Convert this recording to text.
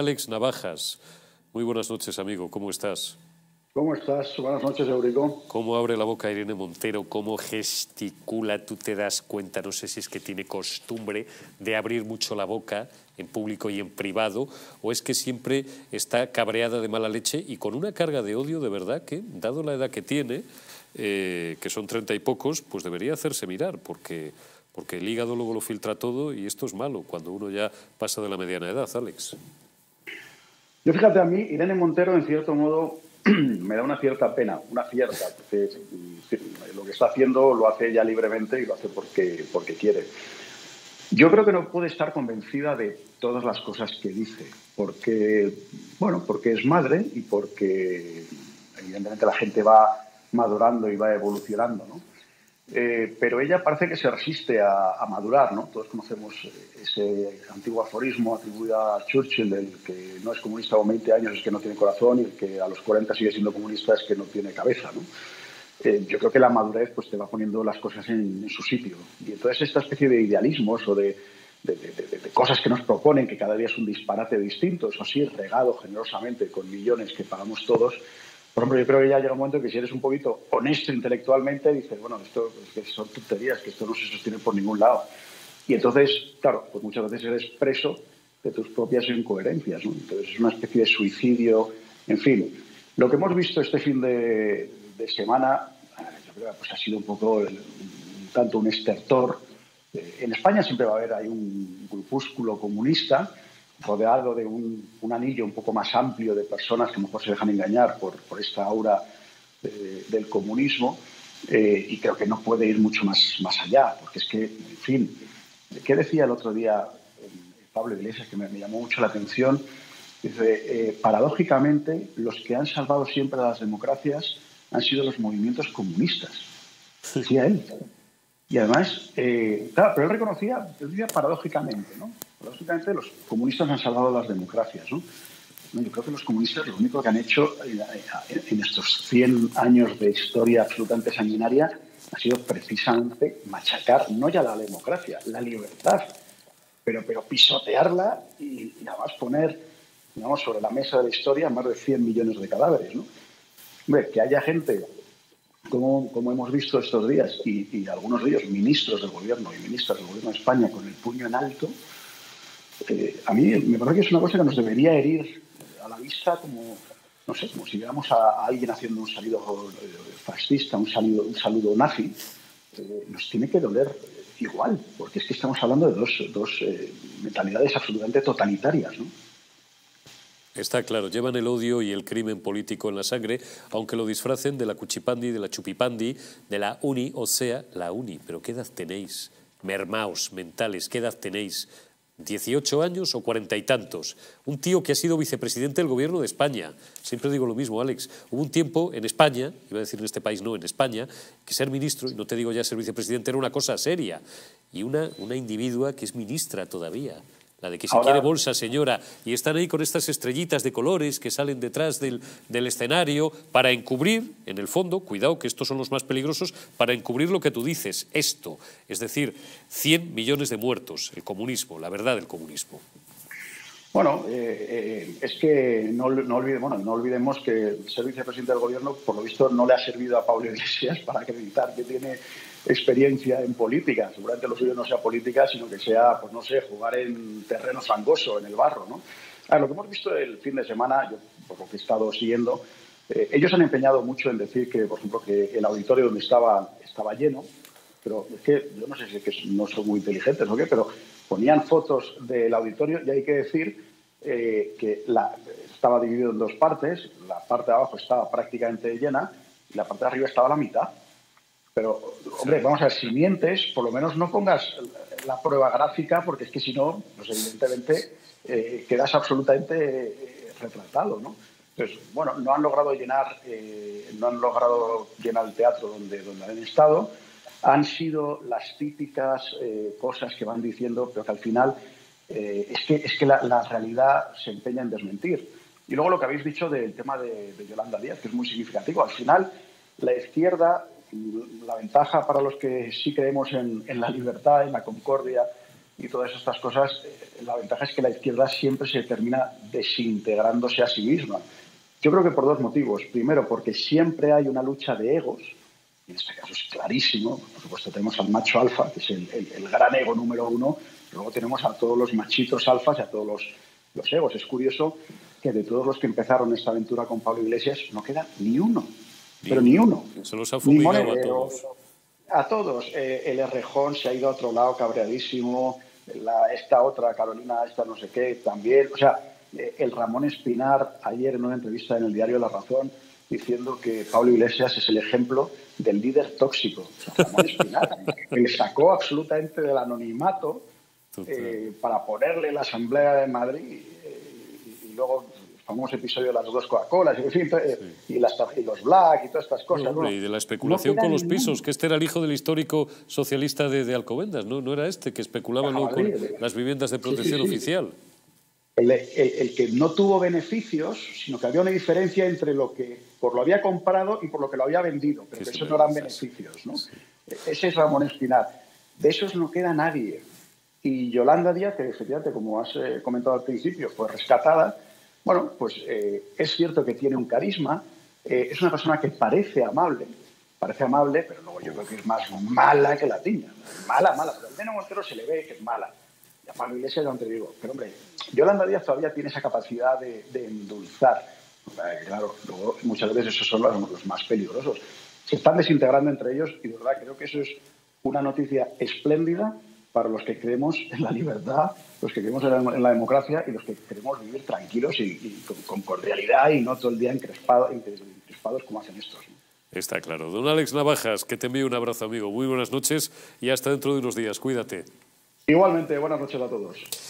Alex Navajas, muy buenas noches, amigo, ¿cómo estás? ¿Cómo estás? Buenas noches, Eurico. ¿Cómo abre la boca Irene Montero? ¿Cómo gesticula? Tú te das cuenta, no sé si es que tiene costumbre de abrir mucho la boca en público y en privado, o es que siempre está cabreada de mala leche y con una carga de odio de verdad que, dado la edad que tiene, que son 30 y pocos, pues debería hacerse mirar, porque el hígado luego lo filtra todo y esto es malo cuando uno ya pasa de la mediana edad, Alex. Yo, fíjate, a mí Irene Montero, en cierto modo, me da una cierta pena, porque lo que está haciendo lo hace ella libremente y lo hace porque quiere. Yo creo que no puede estar convencida de todas las cosas que dice, porque es madre y porque, evidentemente, la gente va madurando y va evolucionando, ¿no? Pero ella parece que se resiste a madurar, ¿no? Todos conocemos ese antiguo aforismo atribuido a Churchill, el que no es comunista con 20 años es que no tiene corazón, y el que a los 40 sigue siendo comunista es que no tiene cabeza, ¿no? Yo creo que la madurez pues te va poniendo las cosas en su sitio. Y entonces esta especie de idealismos o de cosas que nos proponen, que cada día es un disparate distinto, eso sí, regado generosamente con millones que pagamos todos. Por ejemplo, yo creo que ya llega un momento que si eres un poquito honesto intelectualmente, dices, bueno, esto pues, son tonterías, que esto no se sostiene por ningún lado. Y entonces, claro, pues muchas veces eres preso de tus propias incoherencias, ¿no? Entonces es una especie de suicidio, en fin. Lo que hemos visto este fin de semana, yo creo que pues, ha sido un poco, tanto un estertor. En España siempre va a haber ahí un grupúsculo comunista, rodeado de un anillo un poco más amplio de personas que a lo mejor se dejan engañar por esta aura del comunismo, y creo que no puede ir mucho más allá, porque es que, en fin, ¿qué decía el otro día Pablo Iglesias, que me llamó mucho la atención? Dice, paradójicamente, los que han salvado siempre a las democracias han sido los movimientos comunistas, decía él. Y además, claro, pero él reconocía, yo diría paradójicamente, ¿no? Lógicamente los comunistas han salvado las democracias, ¿no? Yo creo que los comunistas lo único que han hecho en estos 100 años de historia absolutamente sanguinaria ha sido precisamente machacar, no ya la democracia, la libertad, pero pisotearla y además poner, digamos, sobre la mesa de la historia más de 100 millones de cadáveres, ¿no? Hombre, que haya gente, como hemos visto estos días, y algunos de ellos ministros del gobierno y ministras del gobierno de España con el puño en alto. A mí me parece que es una cosa que nos debería herir a la vista, como, no sé, como si viéramos a alguien haciendo un saludo fascista, un saludo nazi. Nos tiene que doler igual, porque es que estamos hablando de dos mentalidades absolutamente totalitarias, ¿no? Está claro, llevan el odio y el crimen político en la sangre, aunque lo disfracen de la cuchipandi, de la chupipandi, de la uni, o sea, la uni. Pero ¿qué edad tenéis? Mermaos mentales, ¿qué edad tenéis? 18 años o 40 y tantos. Un tío que ha sido vicepresidente del gobierno de España. Siempre digo lo mismo, Alex. Hubo un tiempo en España, iba a decir en este país, no, en España, que ser ministro, y no te digo ya ser vicepresidente, era una cosa seria. Y una individua que es ministra todavía, la de que se quiere bolsa, señora. Y están ahí con estas estrellitas de colores que salen detrás del escenario para encubrir, en el fondo, cuidado que estos son los más peligrosos, para encubrir lo que tú dices, esto. Es decir, 100 millones de muertos, el comunismo, la verdad del comunismo. Bueno, es que no olvidemos que el ser vicepresidente del gobierno, por lo visto, no le ha servido a Pablo Iglesias para acreditar que tiene experiencia en política. Seguramente lo suyo no sea política, sino que sea, pues no sé, jugar en terreno fangoso, en el barro, ¿no? A ver, lo que hemos visto el fin de semana, yo por lo que he estado siguiendo, ellos han empeñado mucho en decir que, por ejemplo, que el auditorio donde estaba lleno, pero es que yo no sé si es que no son muy inteligentes o qué, pero ponían fotos del auditorio y hay que decir que estaba dividido en dos partes. La parte de abajo estaba prácticamente llena y la parte de arriba estaba a la mitad. Pero, hombre, vamos a ver, si mientes, por lo menos no pongas la prueba gráfica, porque es que si no, pues evidentemente quedas absolutamente retratado, ¿no? Entonces, bueno, no han logrado llenar el teatro donde han estado. Han sido las típicas cosas que van diciendo, pero que al final es que la realidad se empeña en desmentir. Y luego lo que habéis dicho del tema de Yolanda Díaz, que es muy significativo. Al final, la izquierda, la ventaja para los que sí creemos en la libertad, en la concordia, y todas estas cosas, la ventaja es que la izquierda siempre se termina desintegrándose a sí misma. Yo creo que por dos motivos. Primero, porque siempre hay una lucha de egos, y en este caso es clarísimo. Por supuesto, tenemos al macho alfa, que es el gran ego número uno, pero luego tenemos a todos los machitos alfas y a todos los egos. Es curioso que de todos los que empezaron esta aventura con Pablo Iglesias no queda ni uno, pero ni uno. Se los ha fumigado a todos. A todos. El Errejón se ha ido a otro lado cabreadísimo, esta otra, Carolina, esta no sé qué, también. O sea, el Ramón Espinar, ayer en una entrevista en el diario La Razón, diciendo que Pablo Iglesias es el ejemplo del líder tóxico. O sea, Ramón Espinar, que le sacó absolutamente del anonimato para ponerle la Asamblea de Madrid y luego el famoso episodio de las dos Coca-Colas y los Black y todas estas cosas. No, hombre, ¿no? Y de la especulación con los pisos, que este era el hijo del histórico socialista de Alcobendas, ¿no? No era este, que especulaba con las viviendas de protección oficial. El que no tuvo beneficios, sino que había una diferencia entre lo que por lo había comprado y por lo que lo había vendido, pero que esos no eran beneficios, ¿no? Ese es Ramón Espinar. De esos no queda nadie. Y Yolanda Díaz, que efectivamente, como has comentado al principio, fue rescatada, bueno, pues es cierto que tiene un carisma, es una persona que parece amable, pero luego yo creo que es más mala que la tiña. Mala, mala, pero a Irene Montero se le ve que es mala. Y a Pablo Iglesias, donde digo, pero hombre, Yolanda Díaz todavía tiene esa capacidad de endulzar. Claro, luego muchas veces esos son los más peligrosos. Se están desintegrando entre ellos y de verdad creo que eso es una noticia espléndida para los que creemos en la libertad, los que creemos en la democracia y los que queremos vivir tranquilos y con cordialidad y no todo el día encrespados como hacen estos, ¿no? Está claro. Don Alex Navajas, que te envío un abrazo, amigo. Muy buenas noches y hasta dentro de unos días. Cuídate. Igualmente, buenas noches a todos.